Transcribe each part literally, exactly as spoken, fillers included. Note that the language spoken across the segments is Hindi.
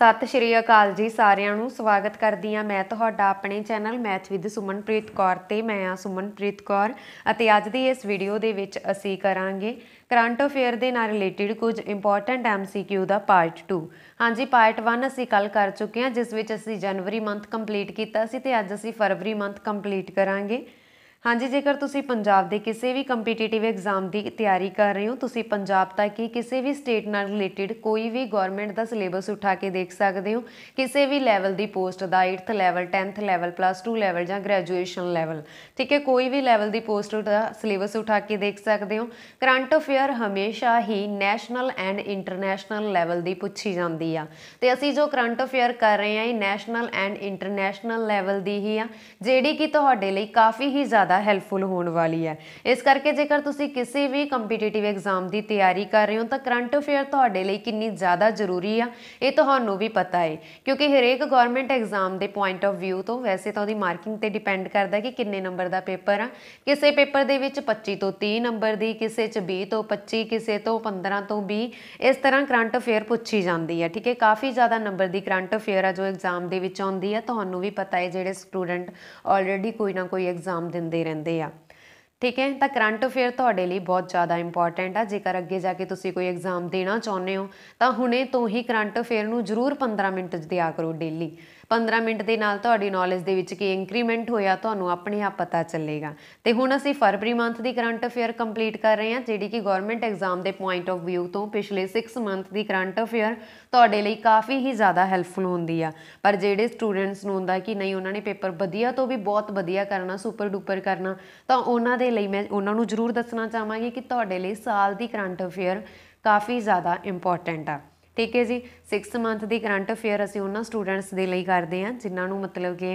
ਸਤਿ ਸ਼੍ਰੀ ਅਕਾਲ ਜੀ ਸਾਰਿਆਂ ਨੂੰ ਸਵਾਗਤ ਕਰਦੀ ਹਾਂ ਮੈਂ ਤੁਹਾਡਾ ਆਪਣੇ channel math with Sumanpreet Kaur ਤੇ ਮੈਂ ਆ ਸੁਮਨਪ੍ਰੀਤ ਕੌਰ ਅਤੇ ਅੱਜ ਦੀ ਇਸ ਵੀਡੀਓ ਦੇ ਵਿੱਚ ਅਸੀਂ ਕਰਾਂਗੇ करंट अफेयर दे नाल रिलेटिड कुछ इंपॉर्टेंट एम सी क्यू का पार्ट टू। हाँ जी पार्ट वन असी कल कर चुके हैं जिस विच असी जनवरी मंथ कंप्लीट किया सी ते अज असी फरवरी मंथ कंप्लीट करांगे। हाँ जी जेकर तुसी पंजाब दे किसी भी कंपीटीटिव एग्जाम की तैयारी कर रहे हो तुसी पंजाब तक ही किसी भी स्टेट नाल रिलेटिड कोई भी गौरमेंट का सिलेबस उठा के देख सकते हो किसी भी लैवल की पोस्ट का eighth level tenth level plus two level जां ग्रैजुएशन लैवल ठीक है कोई भी लैवल की पोस्ट का सिलेबस उठा के देख सकते हो। करंट अफेयर हमेशा ही नैशनल एंड इंटरनैशनल लैवल की पूछी जाती है तो असी जो करंट अफेयर कर रहे हैं नैशनल एंड इंटरनैशनल लैवल की ही आ जिड़ी कि तुहाडे लई काफ़ी ही ज़्यादा हेल्पफुल होने वाली है। इस करके जेकर तुसी किसी भी कंपीटीटिव एग्जाम की तैयारी कर रहे हो तो करंट अफेयर तुहाडे लई कितनी ज़्यादा जरूरी है ये तुहानू भी पता है क्योंकि हरेक गौरमेंट एग्जाम के पॉइंट ऑफ व्यू तो वैसे तो उहदी मार्किंग ते डिपेंड करता कि किन्ने नंबर का पेपर आ किसी पेपर दे विच पच्चीस तो तीस नंबर की किसी च बीस तो पच्चीस किसी तो पंद्रह तो बीस इस तरह करंट अफेयर पूछी जाती है ठीक है। काफ़ी ज़्यादा नंबर की करंट अफेयर आ जो एग्जाम के विच आउंदी है तुहानू भी पता है जिहड़े स्टूडेंट ऑलरेडी कोई ना कोई एग्जाम देंदे ਰਹਿੰਦੇ ਆ ठीक है। तो करंट अफेयर तुहाडे लई बहुत ज़्यादा इंपॉर्टेंट है जेकर अगे जाके तुसी कोई एग्जाम देना चाहुंदे हो तो हुणे तो ही करंट अफेयर नूं जरूर पंद्रह मिनट दिया करो डेली पंद्रह मिनट के नाल तुहाडी नॉलेज दे विच की इंक्रीमेंट होया तुहानूं अपने आप पता चलेगा। तो हुण असी फरवरी मंथ की करंट अफेयर कंप्लीट कर रहे हैं जिहड़ी कि गौरमेंट एग्जाम के पॉइंट ऑफ व्यू तो पिछले सिक्स मंथ की करंट अफेयर तुहाडे लई काफ़ी ही ज़्यादा हैल्पफुल होंदी आ पर जिहड़े स्टूडेंट्स नूं हुंदा कि नहीं उन्होंने पेपर वधिया तो भी बहुत वधिया करना सुपर डुपर करना तो उन्होंने दे लई मैं उन्होंने जरूर दसना चाहांगी कि तुहाडे लई साल की करंट अफेयर काफ़ी ज़्यादा इंपॉर्टेंट आ ठीक है जी। सिक्स मंथ की करंट अफेयर असी उन्होंने स्टूडेंट्स के लिए करते हैं जिन्होंने मतलब कि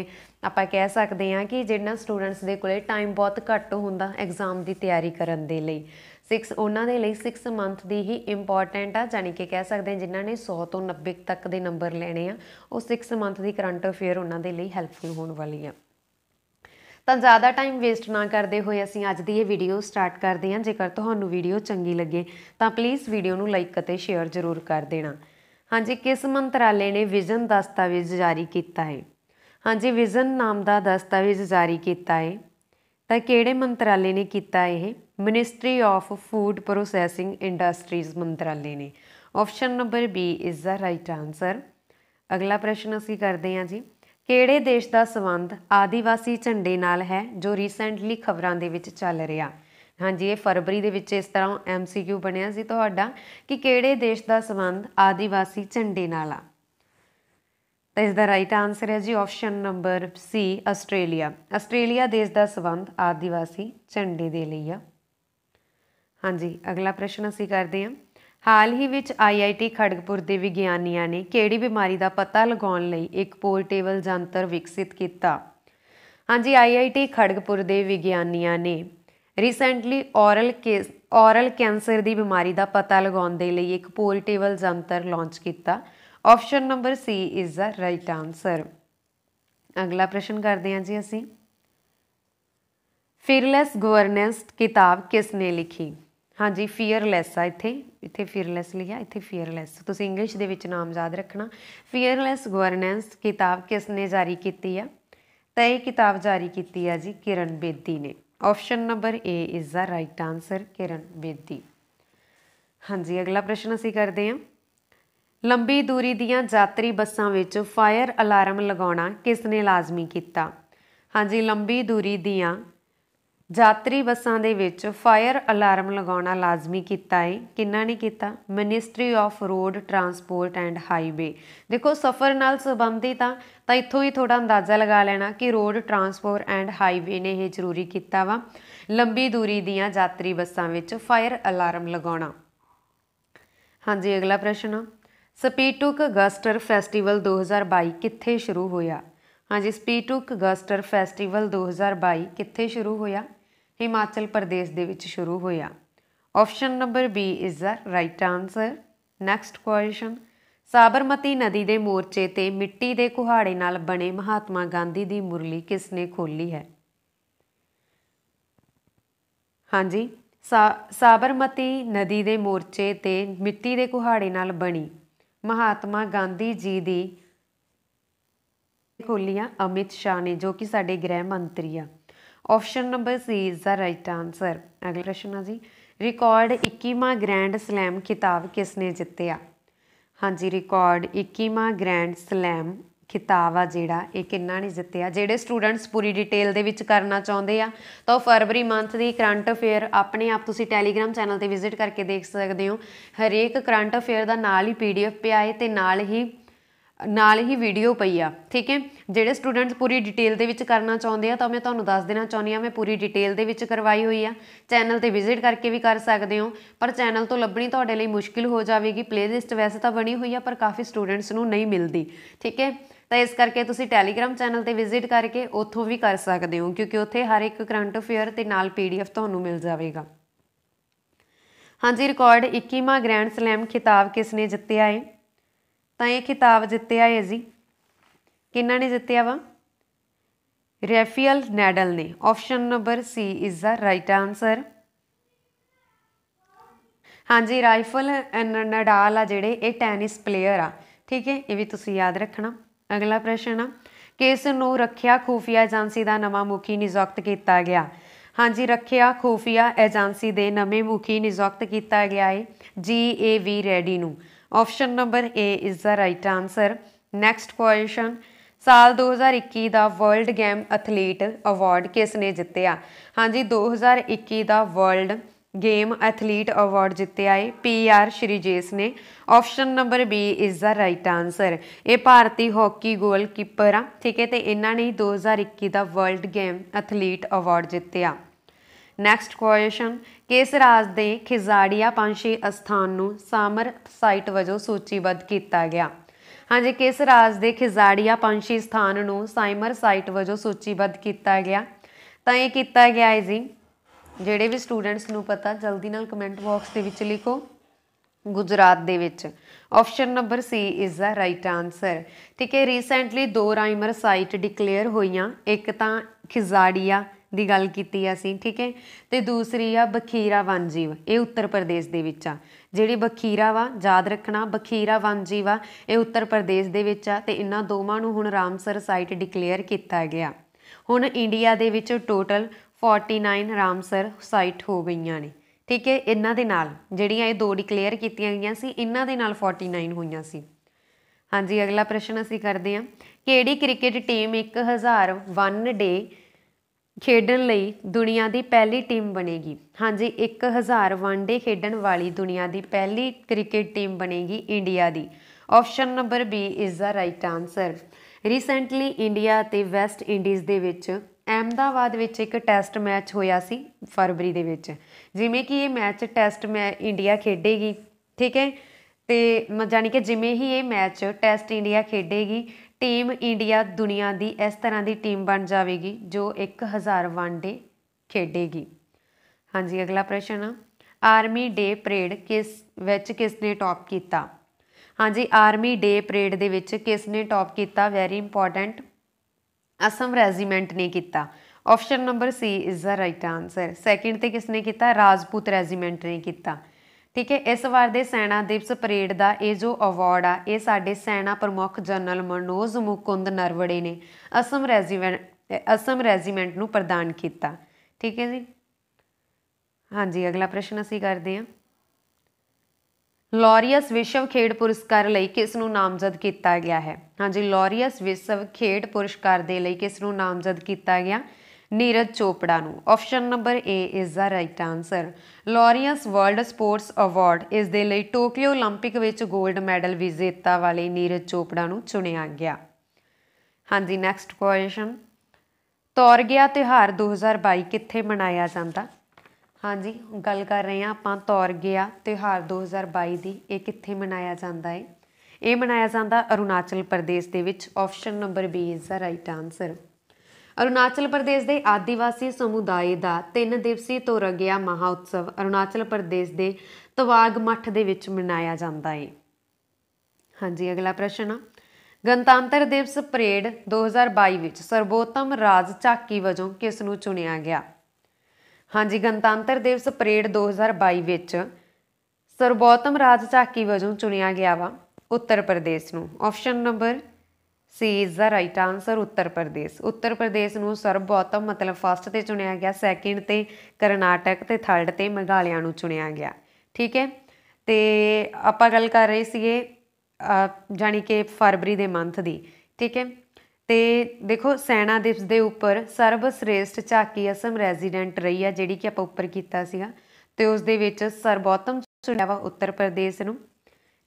आप कह सकते हैं कि जिन्होंने स्टूडेंट्स के कोल टाइम बहुत घट्ट होंदा एग्जाम की तैयारी करने के लिए सिक्स उन्होंने लिए सिक्स मंथ की ही इंपॉर्टेंट आ जानी कि कह सकते हैं जिन्होंने सौ तो नब्बे तक के नंबर लेने आ उस सिक्स मंथ की करंट अफेयर उन्होंने लिए हैल्पफुल होने वाली है। तो ज़्यादा टाइम वेस्ट ना करते हुए असी अज की ये वीडियो स्टार्ट करते हैं जेकर तुहानू वीडियो चंगी लगे तो प्लीज़ वीडियो नू लाइक अते शेयर जरूर कर देना। हाँ जी किस मंत्रालय ने विजन दस्तावेज जारी किया है। हाँ जी विजन नाम का दस्तावेज जारी किया है तो किहड़े मंत्रालय ने किया है ministry of food processing industries मंत्रालय ने। Option number B is the right answer. अगला प्रश्न असी करते हैं जी ਕਿਹੜੇ ਦੇਸ਼ ਦਾ ਸੰਬੰਧ ਆਦੀਵਾਸੀ ਝੰਡੇ ਨਾਲ ਹੈ ਜੋ ਰੀਸੈਂਟਲੀ ਖਬਰਾਂ ਦੇ ਵਿੱਚ ਚੱਲ ਰਿਹਾ। ਹਾਂਜੀ ਇਹ ਫਰਵਰੀ ਦੇ ਵਿੱਚ ਇਸ ਤਰ੍ਹਾਂ ਐਮ ਸੀ ਕਿਊ ਬਣਿਆ ਸੀ ਤੁਹਾਡਾ ਕਿ ਕਿਹੜੇ ਦੇਸ਼ ਦਾ ਸੰਬੰਧ ਆਦੀਵਾਸੀ ਝੰਡੇ ਨਾਲ ਆ ਤਾਂ ਇਸ ਦਾ ਰਾਈਟ ਆਨਸਰ ਹੈ ਜੀ option number C Australia. Australia ਦੇਸ਼ ਦਾ ਸੰਬੰਧ ਆਦੀਵਾਸੀ ਝੰਡੇ ਦੇ ਲਈ ਆ। ਹਾਂਜੀ ਅਗਲਾ ਪ੍ਰਸ਼ਨ ਅਸੀਂ ਕਰਦੇ ਹਾਂ हाल ही विच आई आई टी खड़गपुर के विग्यानियों ने केड़ी बीमारी का पता लगाने लई एक पोर्टेबल जंतर विकसित किया। हाँ जी आई आई टी खड़गपुर के विग्यानियों ने recently oral case oral cancer की बीमारी का पता लगाने के लिए एक पोर्टेबल जंतर लॉन्च किया। Option number C is the right answer. अगला प्रश्न करते हैं जी असी फीयरलैस गवर्नेंस किताब किसने लिखी। हाँ जी फीयरलैस आ इत्थे इत्थे फीयरलैस लिखा इत्थे फीयरलैस तुसीं इंग्लिश दे विच नाम याद रखना। फीयरलैस गवर्नेंस किताब किसने जारी की है तो यह किताब जारी की है जी किरण बेदी ने। Option number A is the right answer Kiran Bedi. हाँ जी अगला प्रश्न असीं करते हैं लंबी दूरी दीयां यात्री बसां विच फायर अलार्म लगाउणा किसने लाजमी किया। हाँ जी लंबी दूरी दीयां यात्री बसां दे विच फायर अलार्म लगाउणा लाजमी किया है किन्ना ने किया ministry of road transport and highway. देखो सफ़र नाल संबंधित आ तो इत्थों ही थोड़ा अंदाज़ा लगा लेना कि रोड ट्रांसपोर्ट एंड हाईवे ने यह जरूरी किया वा लंबी दूरी दीयां यात्री बसां विच फायर अलार्म लगाउणा। हाँ जी अगला प्रश्न स्पीटुक गस्टर फैसटीवल दो हज़ार बाई कित्थे शुरू होया। हाँ जी स्पीटुक गस्टर फैसटीवल दो हज़ार बाई कित्थे शुरू होया हिमाचल प्रदेश दे विच शुरू होया। Option number B is the right answer. Next question Sabarmati नदी के मोर्चे ते मिट्टी के कुहाड़े नाल बने महात्मा गांधी की मुरली किसने खोली है। हाँ जी सा साबरमती नदी के मोर्चे ते मिट्टी के कुहाड़े नाल बनी महात्मा गांधी जी दी खोलियां अमित शाह ने जो कि साडे गृह मंत्री आ। Option number C is the right answer. अगला प्रश्न है जी, रिकॉर्ड इक्कीवां ग्रैंड स्लैम खिताब किसने जितया? हाँ जी, रिकॉर्ड इक्कीवां ग्रैंड स्लैम खिताब आ जिहड़ा इह किन्ना ने जितया। जिहड़े स्टूडेंट्स पूरी डिटेल दे विच करना चाहुंदे आ तां फरवरी मंथ दी करंट अफेयर अपने आप तुसीं टैलीग्राम चैनल ते विजिट करके देख सकदे हो। हरेक करंट अफेयर दा नाल ही पीडीएफ पिया है ते नाल ही नाल ही वीडियो पई आ। ठीक है, जिहड़े स्टूडेंट्स पूरी डिटेल दे विच करना चाहुंदे आ तां मैं तुहानूं दस देना चाहुंदी आ मैं पूरी डिटेल दे विच करवाई हुई आ। चैनल ते विजिट करके भी कर सकदे हो, पर चैनल तो लभणी तुहाडे लई मुश्किल हो जावेगी। प्लेलिस्ट वैसे तां बणी हुई आ पर काफ़ी स्टूडेंट्स नूं नहीं मिलदी। ठीक है, तो इस करके तुसीं टैलीग्राम चैनल ते विजिट करके उत्थों भी कर सकदे हो, क्योंकि उत्थे हर एक करंट अफेयर ते नाल पीडीएफ तुहानूं मिल जावेगा। हाँ जी, रिकॉर्ड इक्कीवां ग्रैंड स्लैम खिताब किसने जितया है? तो यह खिताब जितया है जी, किन्ना ने जितया वा? राफेल नडाल ने। Option number C is the right answer. हाँ जी, राफेल नडाल आ जिहड़े ये टैनिस प्लेयर आ। ठीक है, ये भी तुसीं याद रखना। अगला प्रश्न आ, किस नूं रखिया खुफिया एजेंसी का नवा मुखी नियुक्त किया गया? हाँ जी, रखिया खुफिया एजेंसी के नवे मुखी नियुक्त किया गया है जी ए वी रेडी नूं। Option number A is the right answer. Next question, साल दो हज़ार इक्की का वर्ल्ड गेम एथलीट अवार्ड किसने जितया? हाँ जी, दो हज़ार इक्की का वर्ल्ड गेम एथलीट अवार्ड जितया है पी आर श्रीजेश ने। Option number B is the right answer. ये भारती हॉकी गोलकीपर आ। ठीक है, तो इन्हों ने दो हज़ार इक्की का वर्ल्ड गेम एथलीट अवार्ड जितया। नैक्सट क्वेश्चन, किस राज के खिजाड़िया पंछी अस्थान को सामर साइट वजों सूचीबद्ध किया गया? हाँ जी, किस राज के खिजाड़िया पंछी स्थान को साइमर साइट वजों सूचीबद्ध किया गया? तो यह किया गया है जी, जिहड़े भी स्टूडेंट्स नूं पता जल्दी नाल कमेंट बॉक्स दे विच लिखो, गुजरात दे विच। Option number C is the right answer. ठीक है, रीसेंटली दो राइमर साइट डिकलेयर होईयां, एक तां खिजाड़िया दी गल कीती असीं। ठीक है, तो दूसरी आ बखीरा वन जीव, ये उत्तर प्रदेश दे विच आ। जिहड़ी बखीरा वा याद रखना, बखीरा वन जीव आ ये उत्तर प्रदेश दे विच आ, ते इन्हां दोवां नूं हुण रामसर साइट डिकलेयर किया गया। हुण इंडिया दे विच total forty nine Ramsar site हो गई ने। ठीक है, इन्हां दे नाल जिहड़ियां ये दो डिकलेयर कीतियां गईयां सी, इन्हां दे नाल फोर्टी नाइन होईयां सी। हाँ जी, अगला प्रश्न असीं करदे आं, किहड़ी क्रिकेट टीम एक हज़ार वन डे खेडन लई दुनिया की पहली टीम बनेगी? हाँ जी, एक हज़ार वनडे खेडन वाली दुनिया की पहली क्रिकेट टीम बनेगी इंडिया की। Option number B is the right answer. Recently India ते वैस्ट इंडीज़ दे विच अहमदाबाद विच एक टैसट मैच होया सी फरवरी दे विच। जिमें कि ये मैच टैसट मै इंडिया खेडेगी। ठीक है, तो जानी कि जिमें ही ये मैच टैसट इंडिया खेडेगी, टीम इंडिया दुनिया की इस तरह की टीम बन जाएगी जो एक हज़ार वनडे खेडेगी। हाँ जी, अगला प्रश्न, आर्मी डे परेड किस विच किसने टॉप किया? हाँ जी, आर्मी डे परेड दे विच किसने टॉप किया? वैरी इंपॉर्टेंट, असम रेजीमेंट ने किया। Option number C is the right answer. Second तो किसने किया? राजपूत रेजीमेंट ने किया। ठीक है, इस बार दे सेना दिवस परेड का ये जो अवार्ड आ ये साडे सेना प्रमुख जनरल मनोज मुकुंद नरवणे ने असम रेजीमेंट असम रेजीमेंट नूं प्रदान किया। ठीक है जी। हाँ जी, अगला प्रश्न असीं करदे आं, लॉरियस विश्व खेड पुरस्कार लई किस नूं नामजद किया गया है? हाँ जी, लॉरियस विश्व खेड पुरस्कार दे लई किस नूं नामजद किया गया? नीरज चोपड़ा नूं। Option number A is the right answer. Laureus world sports award इस दे लई टोक्यो ओलंपिक विच गोल्ड मैडल विजेता वाले नीरज चोपड़ा नूं चुनिया गया। हाँ जी, नैक्सट क्वेश्चन, तौरगिया त्यौहार दो हज़ार बाई कित्थे मनाया जाता? हाँ जी, गल कर रहे हैं आपां तौरगिया त्यौहार दो हज़ार बाई दी, ये कित्थे मनाया जाता है? ये मनाया जाता अरुणाचल प्रदेश दे विच। Option number B is the right answer. Arunachal Pradesh के आदिवासी समुदाय का तीन दिवसीय तोरगिया महाउत्सव अरुणाचल प्रदेश के तवाग मठ दे विच मनाया जाता है। हाँ जी, अगला प्रश्न, गणतंत्र दिवस परेड दो हज़ार बाई में सर्वोत्तम राज झाकी वजों किस नूं चुनिया गया? हाँ जी, गणतंत्र दिवस परेड दो हज़ार बाई में सर्वोत्तम राज झाकी वजों चुनिया गया वा उत्तर प्रदेश नू। Option number C is the right answer Uttar Pradesh. Uttar Pradesh नू सर्वबहुतम मतलब फस्ट ते चुनिया गया, सैकेंड ते करनाटक ते थर्ड ते मेघालिया नू चुनिया गया। ठीक है, तो आप गल कर रहे थे जाने के फरवरी के मंथ की। ठीक है, तो देखो सैना दिवस के उपर सर्वश्रेष्ठ झाकी असम रेजीडेंट रही है जी कि आप उपर किया तो उस सर्वबहुतम चुनिया वा उत्तर प्रदेश नू।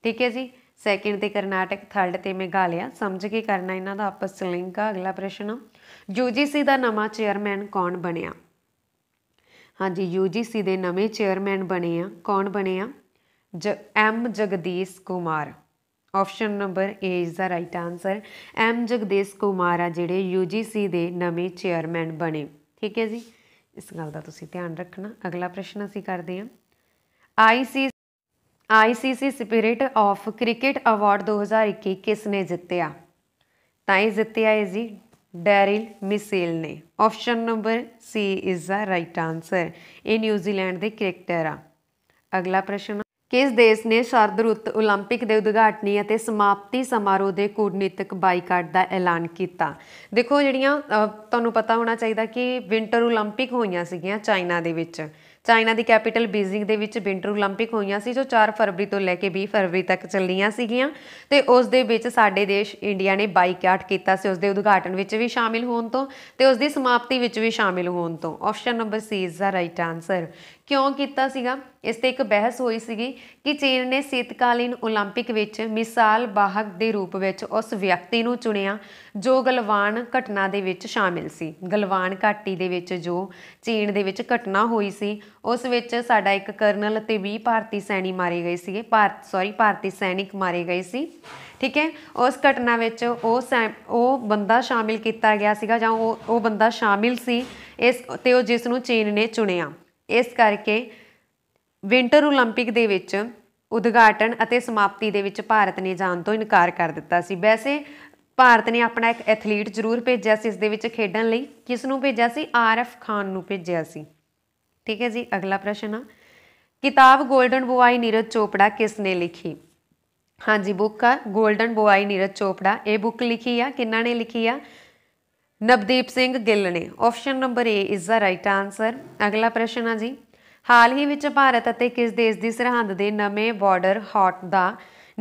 ठीक है जी, सैकेंड तो करनाटक, थर्ड तो मेघालय। समझ के करना इन्हों का आपस च लिंक आ। अगला प्रश्न, यू जी सी का नवा चेयरमैन कौन बनिया? हाँ जी, यू जी सी के नवे चेयरमैन बने आ कौन बने आ? ज M Jagdish Kumar. Option number A is the right answer. M Jagdish Kumar आ जिहड़े यू जी सी के नवे चेयरमैन बने। ठीक है जी, इस गल का तुसीं ध्यान रखना। अगला प्रश्न असीं करदे हां, I C I C C spirit of cricket award दो हज़ार इक्की किसने जितया? तो यह जितया है जी डैरिल मिसेल ने। Option number C is the right answer. ये न्यूजीलैंड के क्रिकेटर आ। अगला प्रश्न, किस देश ने शरद रुत ओलंपिक के उद्घाटनी और समाप्ति समारोह के कूटनीतिक बाईकाट का ऐलान किया? देखो जिहड़ियां तुहानूं पता होना चाहिए कि विंटर ओलंपिक होईयां सीगीयां चाइना दे विच, चाइना की कैपीटल बीजिंग के विच विंटर ओलंपिक होईयां सी जो चार फरवरी तो लैके बीस फरवरी तक चलियां सीगीयां ते उस दे विच साडे देश इंडिया ने बाईकाट कीता सी, उस दे उद्घाटन विच भी शामिल होण तों ते उस दी समाप्ति विच भी शामिल होण तों। Option number C is the right answer. क्यों कीता सीगा? इस ते एक बहस हुई सीगी कि चीन ने शीतकालीन ओलंपिक विच मिसाल वाहक दे रूप विच उस व्यक्ति नूं चुनिया जो गलवान घटना दे विच शामिल सी। गलवान घाटी दे विच जो चीन दे विच घटना हुई सी उस विच साडा एक कर्नल ते बीस भारती सैनी मारे गए सी, भारत सॉरी भारती सैनिक मारे गए सी। ठीक है, उस घटना विच ओ सै ओ बंदा शामिल किया गया सीगा जां ओ ओ बंदा शामिल सी इस ते ओ जिस नूं चीन ने चुनिया। इस करके विंटर ओलंपिक दे विच उद्घाटन और समाप्ति दे विच भारत ने जाण तो इनकार कर दिता सी। वैसे भारत ने अपना एक एथलीट जरूर भेजा सी इस दे विच खेडण लई, किसनूं भेजा सी? आर एफ खान नूं भेजा सी। ठीक है जी, अगला प्रश्न, किताब गोल्डन बॉय नीरज चोपड़ा किसने लिखी? हाँ जी, बुक आ गोल्डन बॉय नीरज चोपड़ा। ये बुक लिखी आ किन्हां ने लिखी आ? नवदीप सिंह गिल ने। Option number A is the right answer. अगला प्रश्न है जी, हाल ही में भारत और किस देश की सरहद के नवें बॉर्डर हॉट का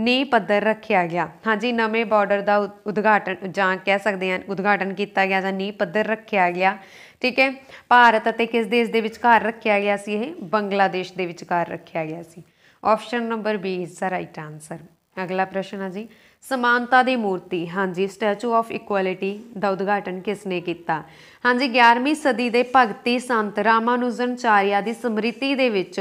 नींह पत्थर रखा गया? हाँ जी, नवें बॉर्डर का उद्घाटन जां कह सकते हैं उद्घाटन किया गया जां नींह पत्थर रखा गया। ठीक है, भारत और किस देश के विचकार रखा गया सी? ये बंगलादेश के विचकार रखा गया सी। Option number B is the right answer. अगला प्रश्न है जी, समानता दी मूर्ति हाँ जी स्टैचू ऑफ इक्वलिटी का उद्घाटन किसने किया? हाँ जी, ग्यारहवीं सदी के भगती संत रामानुजनचार्य की स्मृति के विच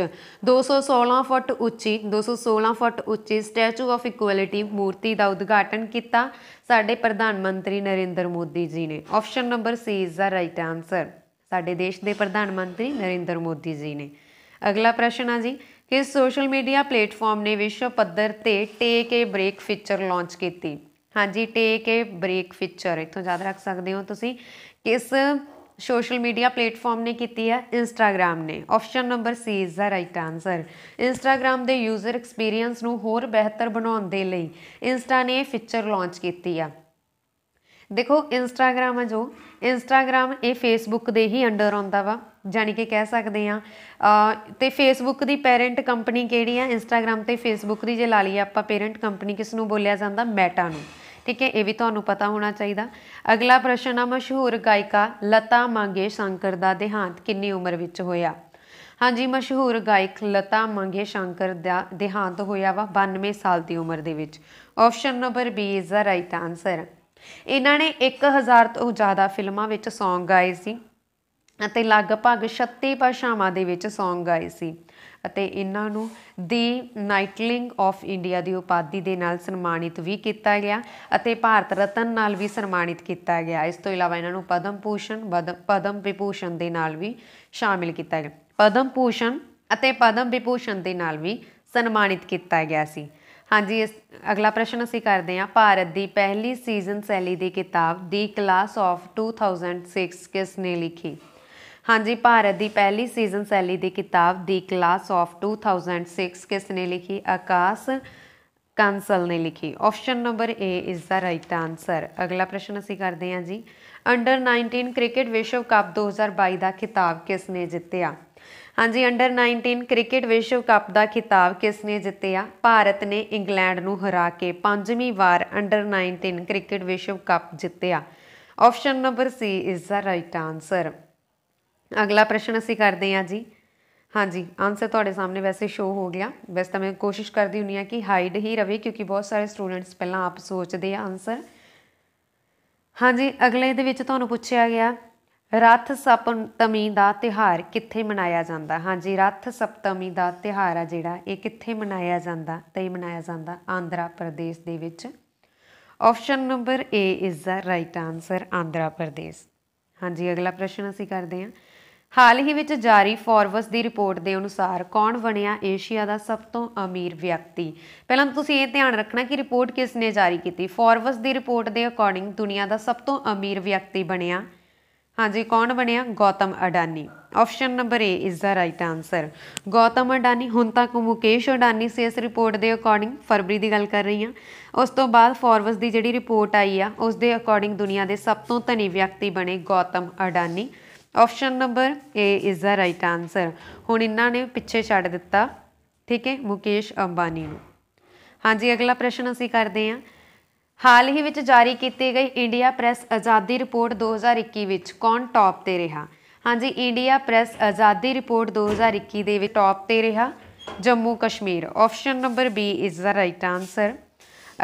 दो सौ सोलह फुट उच्ची दो सौ सोलह फुट उच्ची स्टैचू ऑफ इक्वलिटी मूर्ति का उद्घाटन किया साडे प्रधानमंत्री नरेंद्र मोदी जी ने। Option number C is the right answer. साडे देश के प्रधानमंत्री नरेंद्र मोदी जी ने। अगला प्रश्न है जी, किस सोशल मीडिया प्लेटफॉर्म ने विश्व पद्धर ते take a break feature launch की? हाँ जी, टेक ए ब्रेक फीचर इतों याद रख सकते हो तुसी। किस सोशल मीडिया प्लेटफॉर्म ने की है? इंस्टाग्राम ने। Option number C is the right answer. Instagram के यूजर एक्सपीरियंस नूं होर बेहतर बनाने दे लई इंस्टा ने फीचर लॉन्च की है। देखो इंस्टाग्राम है जो इंस्टाग्राम ये फेसबुक के ही अंडर आता वा जाने कि कह सकते हैं, तो फेसबुक की पेरेंट कंपनी केड़ी है? इंस्टाग्राम तो फेसबुक की जो ला लीए आप पेरेंट कंपनी किसनों बोलिया जाता? मेटा नूं। ठीक है, ये भी तो पता होना चाहिए। अगला प्रश्न आ, मशहूर गायिका लता मंगेशकर का देहांत किन्नी उम्र विच होया? हाँ जी, मशहूर गायक लता मंगेशकर का देहांत होया वा बानवे साल की उम्र दे विच। Option number B is the right answer. इन्हां ने एक हज़ार तो ज़्यादा फिल्मों में सॉन्ग गाए सी ਅਤੇ ਲਗਭਗ छत्तीस ਭਾਸ਼ਾਵਾਂ ਦੇ ਵਿੱਚ ਸੌਂਗ ਗਾਏ ਸੀ ਅਤੇ ਇਹਨਾਂ ਨੂੰ ਦੀ ਨਾਈਟਲਿੰਗ ਆਫ ਇੰਡੀਆ ਦੀ ਉਪਾਧੀ ਦੇ ਨਾਲ ਸਨਮਾਨਿਤ ਵੀ ਕੀਤਾ ਗਿਆ ਅਤੇ ਭਾਰਤ ਰਤਨ ਨਾਲ ਵੀ ਸਨਮਾਨਿਤ ਕੀਤਾ ਗਿਆ। ਇਸ ਤੋਂ ਇਲਾਵਾ ਇਹਨਾਂ ਨੂੰ ਪਦਮ ਭੂਸ਼ਣ ਪਦਮ ਵਿਭੂਸ਼ਣ ਦੇ ਨਾਲ ਵੀ ਸ਼ਾਮਿਲ ਕੀਤਾ ਗਿਆ। ਪਦਮ ਭੂਸ਼ਣ ਅਤੇ ਪਦਮ ਵਿਭੂਸ਼ਣ ਦੇ ਨਾਲ ਵੀ ਸਨਮਾਨਿਤ ਕੀਤਾ ਗਿਆ ਸੀ। हाँ जी, अगला प्रश्न असीं करते हैं, भारत की पहली सीजन शैली की किताब दी class of two thousand six किसने लिखी? हाँ जी, भारत की पहली सीजन शैली की किताब दी class of two thousand six किसने लिखी? आकाश ਕਾਂਸਲ ਨੇ ਲਿਖੀ। ऑप्शन नंबर ए इस दा राइट आंसर। अगला प्रश्न ਅਸੀਂ ਕਰਦੇ ਹਾਂ ਜੀ, ਅੰਡਰ नाइनटीन क्रिकेट विश्व कप दो हज़ार बाईस ਦਾ ਖਿਤਾਬ ਕਿਸ ਨੇ ਜਿੱਤਿਆ? हाँ जी, अंडर नाइनटीन क्रिकेट विश्व कप का खिताब किसने जितया? भारत ने इंग्लैंड नू हरा के पांचवीं बार अंडर नाइनटीन क्रिकेट विश्व कप जितया। Option number C is the right answer. अगला प्रश्न असी करते हैं जी, हाँ जी आंसर थोड़े सामने वैसे शो हो गया। वैसे तो मैं कोशिश करती हूँ हाँ कि हाइड ही रहे क्योंकि बहुत सारे स्टूडेंट्स पहला आप सोचते हैं आंसर। हाँ जी, अगले ये तो पूछया गया रथ सप्तमी का त्यौहार कित्थे मनाया जाता? हाँ जी, रथ सप्तमी का त्यौहार आ जिहड़ा ये कित्थे मनाया जाता? तो यह मनाया जाता आंध्रा प्रदेश दे विच। Option number A is the right answer, Andhra Pradesh. हाँ जी, अगला प्रश्न असीं करदे हां, हाल ही विच जारी फोर्ब्स की रिपोर्ट के अनुसार कौन बनिया एशिया का सब तो अमीर व्यक्ति? पहला तो तुसीं ये ध्यान रखना कि रिपोर्ट किसने जारी की। फोर्ब्स की रिपोर्ट के अकॉर्डिंग दुनिया का सब तो अमीर व्यक्ति बनिया, हाँ जी कौन बनिया? Gautam Adani. Option number A is the right answer, Gautam Adani. हुण तक मुकेश अडानी से इस रिपोर्ट के अकॉर्डिंग फरवरी की गल कर रही हाँ। उस तो बाद फोर्ब्स की जिहड़ी रिपोर्ट आई आ उस दे अकॉर्डिंग दुनिया के सब तो धनी व्यक्ति बने Gautam Adani. Option number A is the right answer. हुण इन्हां ने पिछे छड्ड दिता, ठीक है, मुकेश अंबानी नूं। हाँ जी, अगला प्रश्न असीं करदे हां, हाल ही विच जारी की गई इंडिया प्रैस आज़ादी रिपोर्ट दो हज़ार इक्की विच कौन टॉप ते रहा? हाँ जी, इंडिया प्रैस आज़ादी रिपोर्ट दो हज़ार इक्की दे विच टॉप ते रहा Jammu Kashmir. Option number B is the right answer.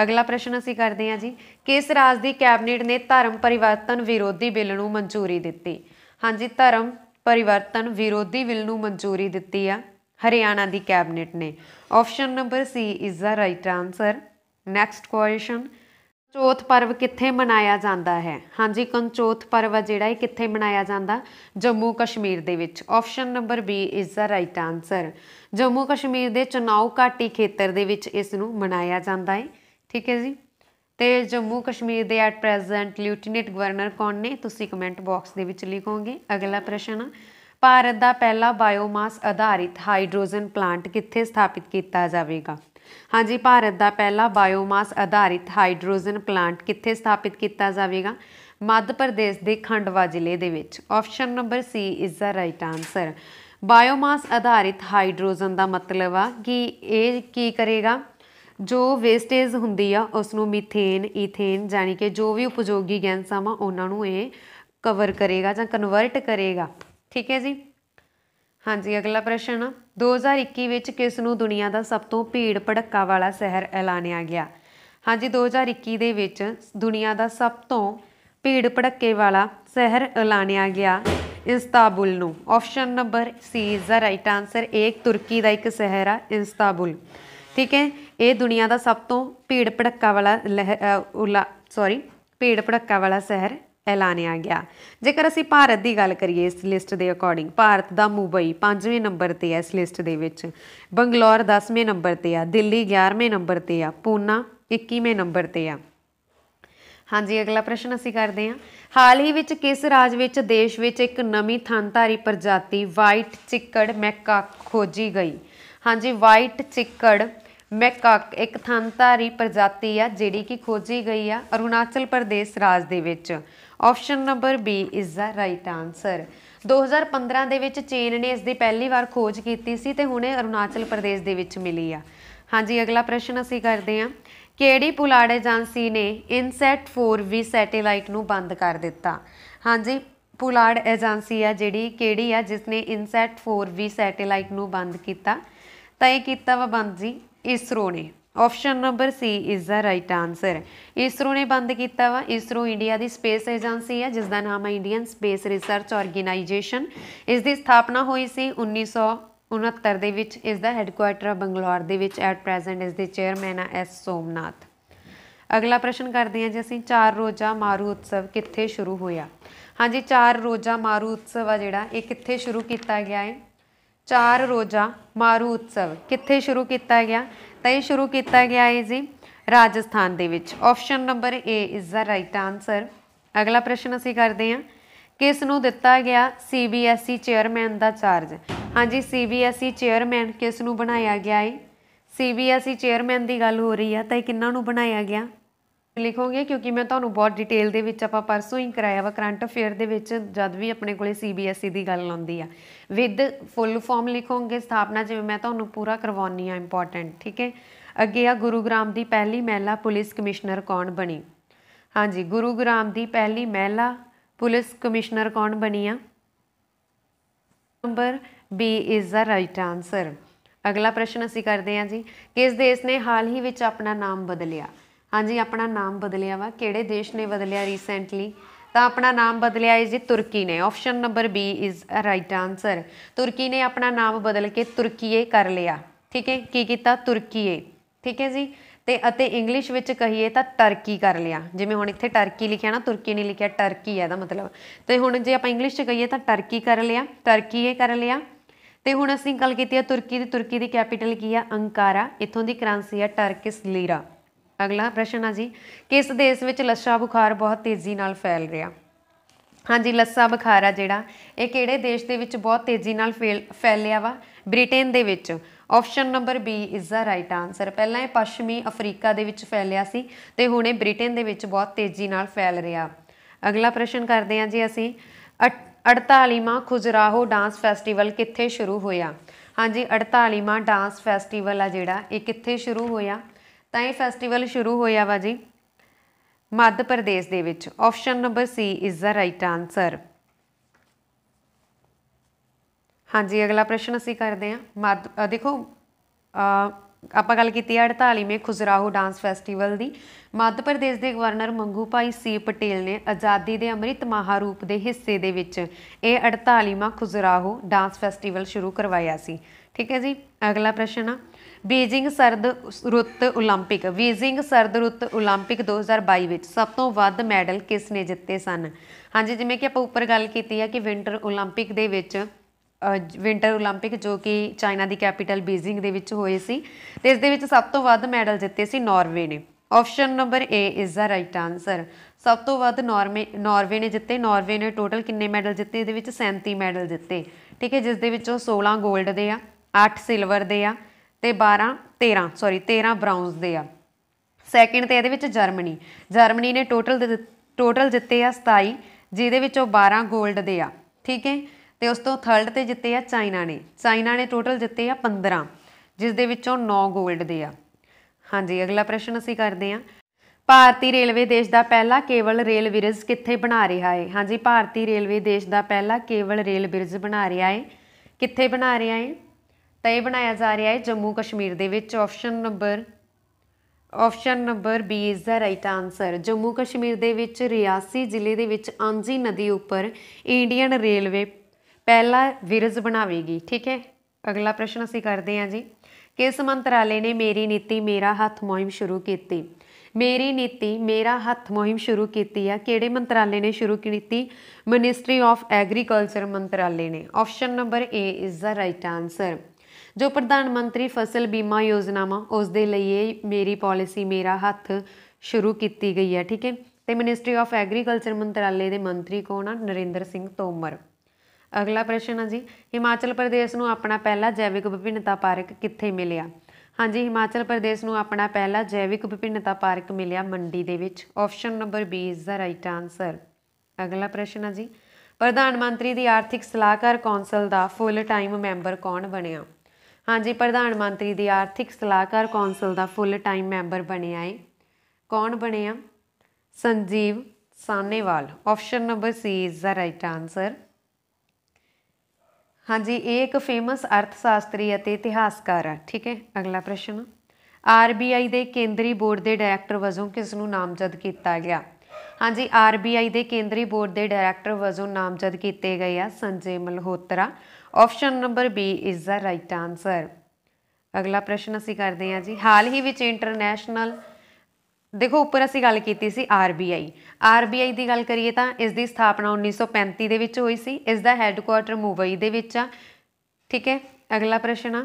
अगला प्रश्न असीं करदे हां जी, किस राज दी कैबिनेट ने धर्म परिवर्तन विरोधी बिल नूं मंजूरी दित्ती? हाँ जी, धर्म परिवर्तन विरोधी बिल नूं मंजूरी दित्ती आ हरियाणा की कैबिनेट ने। Option number C is the right answer. Next question, चौथ पर्व कित्थे मनाया जाता है? हाँ जी, चौथ पर्व आ जिहड़ा कित्थे मनाया जाता? जम्मू कश्मीर दे विच। Option number B is the right answer. Jammu Kashmir के चुनाव घाटी खेतर दे विच इस नूं मनाया जाता है, ठीक है जी। तो जम्मू कश्मीर के एट प्रैजेंट लियूटीनेंट गवर्नर कौन ने? तुसीं कमेंट बॉक्स दे विच लिखोगे। अगला प्रश्न, भारत का पहला बायोमास आधारित हाइड्रोजन प्लांट कित्थे स्थापित किया जाएगा? हाँ जी, भारत का पहला बायोमास आधारित हाइड्रोजन प्लांट कित्थे स्थापित किया जाएगा? मध्य प्रदेश के खंडवा जिले के विच। Option number C is the right answer. Biomass आधारित हाइड्रोजन का मतलब आ कि ये की करेगा, जो वेस्टेज हुंदी आ उसनूं मीथेन, ईथेन जानी कि जो भी उपयोगी गैसां वा उन्हां नूं ये कवर करेगा जां कन्वर्ट करेगा, ठीक है जी। हाँ जी, अगला प्रश्न, दो हज़ार इक्की विच किस नूं दुनिया का सब तो भीड़ भड़क्का वाला शहर ऐलानिया गया? हाँ जी, दो हज़ार इक्की दे विच दुनिया का सब तो भीड़ भड़क्के वाला शहर ऐलानिया गया इस्तांबुल नूं। Option number C is the right answer. एक तुर्की का एक शहर आ इस्तांबुल, ठीक है। ये दुनिया का सब तो भीड़ भड़क्का वाला लह सॉरी भीड़ भड़क्का वाला शहर ਐਲਾਨਿਆ ਗਿਆ। ਜੇਕਰ ਅਸੀਂ ਭਾਰਤ ਦੀ ਗੱਲ ਕਰੀਏ ਇਸ ਲਿਸਟ ਦੇ ਅਕੋਰਡਿੰਗ, ਭਾਰਤ ਦਾ ਮੁੰਬਈ ਪੰਜਵੇਂ ਨੰਬਰ 'ਤੇ ਹੈ ਇਸ ਲਿਸਟ ਦੇ ਵਿੱਚ, ਬੰਗਲੌਰ ਦਸਵੇਂ ਨੰਬਰ 'ਤੇ ਆ, ਦਿੱਲੀ ਗਿਆਰਵੇਂ ਨੰਬਰ 'ਤੇ ਆ, ਪੂਨਾ ਇੱਕੀਵੇਂ ਨੰਬਰ 'ਤੇ ਆ। ਹਾਂਜੀ, ਅਗਲਾ ਪ੍ਰਸ਼ਨ ਅਸੀਂ ਕਰਦੇ ਹਾਂ, ਹਾਲ ਹੀ ਵਿੱਚ ਕਿਸ ਰਾਜ ਵਿੱਚ ਦੇਸ਼ ਵਿੱਚ ਇੱਕ ਨਵੀਂ ਥਣਧਾਰੀ ਪ੍ਰਜਾਤੀ ਵਾਈਟ ਚਿੱਕੜ ਮੈਕਾਕ ਖੋਜੀ ਗਈ? ਹਾਂਜੀ, ਵਾਈਟ ਚਿੱਕੜ ਮੈਕਾਕ ਇੱਕ ਥਣਧਾਰੀ ਪ੍ਰਜਾਤੀ ਆ ਜਿਹੜੀ ਕਿ ਖੋਜੀ ਗਈ ਆ ਅਰੁਣਾਚਲ ਪ੍ਰਦੇਸ਼ ਰਾਜ ਦੇ ਵਿੱਚ। Option number B is the right answer. दो हज़ार पंद्रह दे विच चीन ने इसकी पहली बार खोज की सी ते हुणे अरुणाचल प्रदेश दे विच मिली आ। हाँ जी, अगला प्रश्न असीं करदे हां, किहड़ी पुलाड़ एजेंसी ने इनसैट फोर वी सैटेलाइट नूं बंद कर दिता? हाँ जी, पुलाड़ एजेंसी आ जिहड़ी किहड़ी आ जिसने इनसैट फोर वी सैटेलाइट नूं बंद किया? तो यह किया वा बंद जी इसरो ने। Option number C is the right answer. ISRO ने बंद किया वा। इसरो इंडिया की स्पेस एजेंसी है जिसका नाम है इंडियन स्पेस रिसर्च ऑर्गेनाइजेशन। इसकी स्थापना हुई सी उन्नीस सौ उनहत्तर दे विच। इसका हैडकुआटर बंगलौर दे विच। एट प्रैजेंट इसके चेयरमैन है एस सोमनाथ। अगला प्रश्न करते हैं जी असीं, चार रोज़ा मारू उत्सव कित्थे शुरू होया? हाँ जी, चार रोज़ा मारू उत्सव आ जिहड़ा ये कित्थे शुरू किया गया है? चार रोज़ा मारू उत्सव कित्थे शुरू किया गया? तो यह शुरू किया गया है जी राजस्थान दे विच। Option number A is the right answer. अगला प्रश्न असीं करते हैं, किस नूं दिता गया C B S E chairman का चार्ज? हाँ जी, C B S E chairman किस नूं बनाया गया है? सीबीएसई चेयरमैन की गल हो रही है तो किन्हां नूं बनाया गया लिखोगे क्योंकि मैं तुहानूं बहुत डिटेल दे विच आपां परसों ही कराया वा करंट अफेयर दे विच जद भी अपने कोले सीबीएसई की गल आउंदी आ विद फुल फॉर्म लिखोगे स्थापना जिवें मैं तुहानूं पूरा करवाउणी आ इंपोर्टेंट ठीक है। अगे आ गुरुग्राम की पहली महिला पुलिस कमिश्नर कौन बनी? हाँ जी गुरुग्राम की पहली महिला पुलिस कमिश्नर कौन बनी आ? Number B is the right answer. अगला प्रश्न असी करते हैं जी किस देश ने हाल ही विच अपना नाम बदलिया? हाँ जी अपना नाम बदलिया वा किहड़े देश ने बदलिया रिसेंटली तो अपना नाम बदलिया है जी तुर्की ने। Option number B is right answer. तुर्की ने अपना नाम बदल के तुर्कीए कर लिया ठीक है की किया तुर्कीए ठीक है जी ते अते इंग्लिश विच कहिए तां टर्की कर लिया जिवें हुण इत्थे टर्की लिखिया ना तुर्की नहीं लिखिया टर्की है दा मतलब तो हुण जे आपां इंग्लिश च कहिए तां टर्की कर लिया टर्कीए कर लिया। तो हुण असीं गल कीती है तुर्की दी तुर्की दी कैपीटल की है अंकारा इत्थों दी करंसी है टर्किश लीरा। अगला प्रश्न है जी किस देश में लस्सा बुखार बहुत तेज़ी नाल फैल रहा? हाँ जी लस्सा बुखार आ जिहड़ा ये किहड़े देश दे विच बहुत तेज़ी नाल फैल फैलिया वा? ब्रिटेन दे विच। Option number B is the right answer. पहलां ये पश्चिमी अफ्रीका दे विच फैलिया सी ते हुण ये ब्रिटेन दे विच बहुत तेज़ी नाल फैल रहा। अगला प्रश्न करते हैं जी असीं अड़तालीवां खजुराहो डांस फैसटीवल कित्थे शुरू होया? हाँ जी अड़तालीवां डांस फैसटीवल आ जिहड़ा ये कित्थे शुरू होया तो यह फैसटीवल शुरू होया वा जी मध्य प्रदेश दे विच। Option number C is the right answer. हाँ जी अगला प्रश्न असी करते हैं मध्य देखो आपां गल कीती अड़तालीवें खजुराहो डांस फैसटीवल दी। मध्य प्रदेश के गवर्नर मंगू भाई सी पटेल ने आज़ादी के अमृत महारूप के हिस्से दे विच यह अड़तालीवां खजुराहो डांस फैसटीवल शुरू करवाया सी ठीक है जी। अगला प्रश्न आ बीजिंग सर्द रुत ओलंपिक बीजिंग सर्द रुत ओलंपिक दो हज़ार बाई विच सब तो वध मैडल किसने जिते सन? हाँ जी जिमें कि आप उपर गल की है कि विंटर ओलंपिक दे विच विंटर ओलंपिक जो कि चाइना की कैपीटल बीजिंग दे विच होए सी ते इस दे विच सब तो वध मैडल जिते सी नॉर्वे ने। Option number A is the right answer. सब तो वध नॉर्वे नॉर्वे ने जिते नॉर्वे ने टोटल किन्ने मैडल जिते इहदे विच सैंती मैडल जिते ठीक है जिस दे विच सोलह गोल्ड दे आ अठ सिल्वर दे आ ते बारह तेरह सॉरी तेरह ब्राउन्स दे आ। सैकेंड ते इहदे जर्मनी जर्मनी ने टोटल टोटल जिते आ सताई जिहदे विचों बारह गोल्ड दे आ ठीक है ते उस तो थर्ड ते जिते आ चाइना ने चाइना ने टोटल जिते आ पंद्रह जिस दे विचों नौ गोल्ड दे आ। हाँ जी अगला प्रश्न असीं करदे आ भारतीय रेलवे देश का पहला केबल रेल ब्रिज कित्थे बना रहा है? हाँ जी भारतीय रेलवे देश का पहला केबल रेल ब्रिज बना रहा है कित्थे बना रहा है तो यह बनाया जा रहा है जम्मू कश्मीर दे विच। Option number option number B is the right answer. Jammu Kashmir दे विच रियासी जिले दे विच आंजी नदी उपर इंडियन रेलवे पहला ब्रिज बनावेगी ठीक है। अगला प्रश्न असीं करते हैं जी किस मंत्रालय ने मेरी नीति मेरा हथ मुहिम शुरू की? मेरी नीति मेरा हथ मुहिम शुरू की है किहड़े मंत्रालय ने शुरू की? मिनिस्ट्री ऑफ एग्रीकल्चर मंत्रालय ने। Option number A is the right answer. जो प्रधानमंत्री फसल बीमा योजना वा उस दे लई ये मेरी पॉलिसी मेरा हथ शुरू की गई है ठीक है तो मिनिस्ट्री ऑफ एग्रीकल्चर मंत्रालय के मंत्री कौन आ? नरेंद्र सिंह तोमर। अगला प्रश्न है जी हिमाचल प्रदेश नूं अपना पहला जैविक विभिन्नता पार्क कित्थे मिलिया? हाँ जी हिमाचल प्रदेश नूं अपना पहला जैविक विभिन्नता पार्क मिलिया मंडी दे विच। Option number B is the right answer. अगला प्रश्न है जी प्रधानमंत्री की आर्थिक सलाहकार कौंसल का फुल टाइम मैंबर कौन बनिया? हाँ जी प्रधानमंत्री की आर्थिक सलाहकार कौंसल का फुल टाइम मैंबर बनिया है कौन बनिया? Sanjeev Sanewal. Option number C is the right answer. हाँ जी ये एक फेमस अर्थशास्त्री और इतिहासकार है ठीक है। अगला प्रश्न आर बी आई के केंद्रीय बोर्ड के डायरैक्टर वजों किसनू नामजद किया गया? हाँ जी आर बी आई के केंद्रीय बोर्ड के डायरैक्टर वजों नामजद किए गए आ Sanjay Malhotra. Option number B is the right answer. अगला प्रश्न असी करते हैं जी हाल ही विच इंटरनैशनल देखो उपर असी गल कीती सी R B I R B I की गल करिए तो इसकी स्थापना उन्नीस सौ पैंती दे विच होई सी इसका हैडकुआटर मुंबई दे विच आ ठीक है। अगला प्रश्न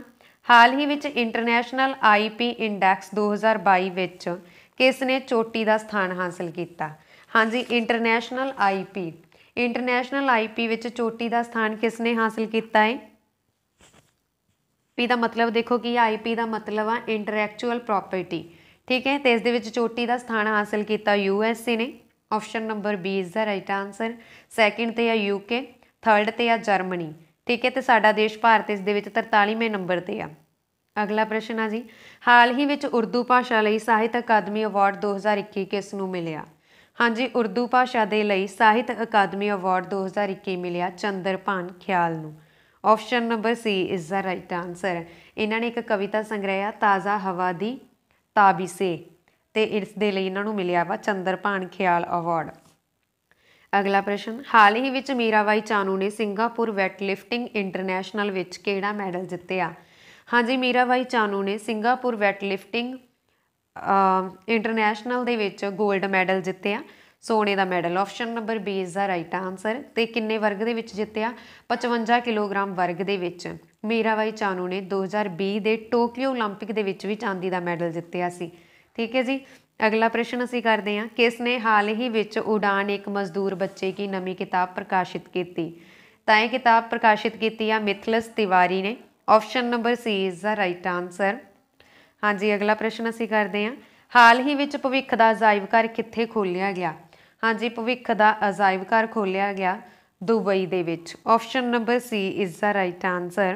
हाल ही विच इंटरनैशनल आई पी इंडैक्स दो हज़ार बाई विच किसने चोटी का स्थान हासिल किया? हाँ जी international I P international I P विच चोटी का स्थान किसने हासिल किया है? पी का मतलब देखो कि आई पी का मतलब आ इंटरैक्चुअल प्रॉपर्टी, ठीक है। तो इस दे विच चोटी का स्थान हासिल किया यू एस ए ने, option number B is the right answer. Second तो आ यूके, थर्ड तो आ जर्मनी, ठीक है। तो साडा देश भारत इस दे विच तरतालीवें नंबर पर आ। अगला प्रश्न आ जी, हाल ही में उर्दू भाषा लई साहित्य अकादमी अवार्ड दो हज़ार इक्की किस नूं मिलिया? हाँ जी, उर्दू भाषा के लिए साहित्य अकादमी अवार्ड दो हज़ार इक्की मिलिया चंद्रभान ख्याल नूं, option number C is the right answer. इन्होंने एक कविता संग्रह ताज़ा हवा दी ताबीसे, तो इस दे लई इन्हां नूं मिलिया वा चंद्रभान ख्याल अवार्ड। अगला प्रश्न, हाल ही विच मीराबाई चानू ने सिंगापुर वैटलिफ्टिंग इंटरनैशनल विच किहड़ा मैडल जित्तिया? हाँ जी, मीराबाई चानू ने सिंगापुर वैटलिफ्टिंग इंटरनैशनल दे विच गोल्ड मैडल जित्तिया, सोने का medal, option number B is the right answer. तो किन्ने वर्ग के जितया? पचवंजा किलोग्राम वर्ग के मीराबाई चानू ने दो हज़ार भी के टोक्यो ओलंपिक भी चांदी का मैडल जितया सी, ठीक है जी। अगला प्रश्न असी करते हैं, किसने हाल ही विच उड़ान एक मजदूर बच्चे की नवी किताब प्रकाशित की? तो यह किताब प्रकाशित की मिथलस तिवारी ने, option number C is the right answer. हाँ जी, अगला प्रश्न असी करते हैं, हाल ही विच भविख का अजायब घर कित्थे खोलिया गया? हाँ जी, भविख का अजायब घर खोलिया गया दुबई दे विच, option number C is the right answer.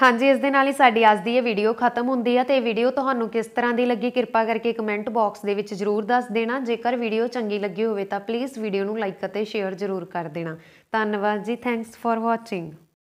हाँ जी, इस दे नाल ही साडी अज दी ये वीडियो खत्म हुंदी है। तो ये वीडियो तुहानू किस तरह की लगी कृपा करके कमेंट बॉक्स दे विच जरूर दस देना। जेकर वीडियो चंगी लगी होवे तां प्लीज़ वीडियो नू लाइक अते शेयर जरूर कर देना। धन्नवाद जी, थैंक्स फॉर वॉचिंग।